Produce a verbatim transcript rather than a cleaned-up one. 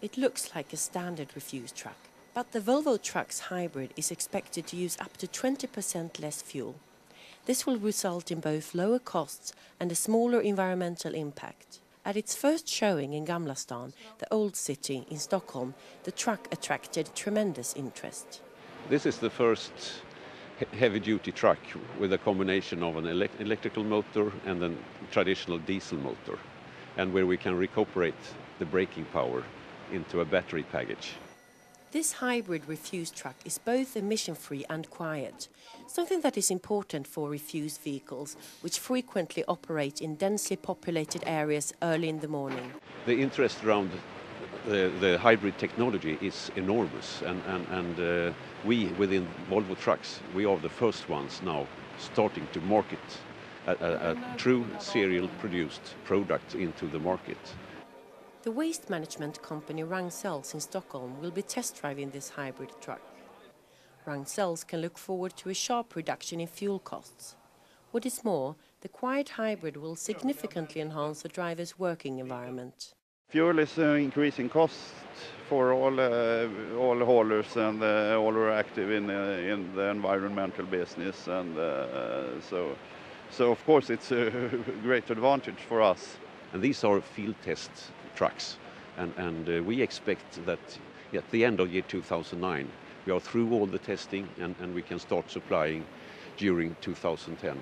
It looks like a standard refuse truck, but the Volvo Trucks hybrid is expected to use up to twenty percent less fuel. This will result in both lower costs and a smaller environmental impact. At its first showing in Gamla Stan, the old city in Stockholm, the truck attracted tremendous interest. This is the first heavy-duty truck with a combination of an elect electrical motor and a traditional diesel motor, and where we can recuperate the braking power into a battery package. This hybrid refuse truck is both emission-free and quiet, something that is important for refuse vehicles, which frequently operate in densely populated areas early in the morning. The interest around the, the hybrid technology is enormous, and, and, and uh, we within Volvo Trucks, we are the first ones now starting to market a, a, a true serial-produced product into the market. The waste management company Ragnsells in Stockholm will be test driving this hybrid truck. Ragnsells can look forward to a sharp reduction in fuel costs. What is more, the quiet hybrid will significantly enhance the driver's working environment. Fuel is uh, increasing costs for all, uh, all haulers and uh, all who are active in, uh, in the environmental business, and uh, so, so of course it's a great advantage for us. And these are field tests trucks, and, and uh, we expect that at the end of year two thousand nine we are through all the testing, and, and we can start supplying during two thousand ten.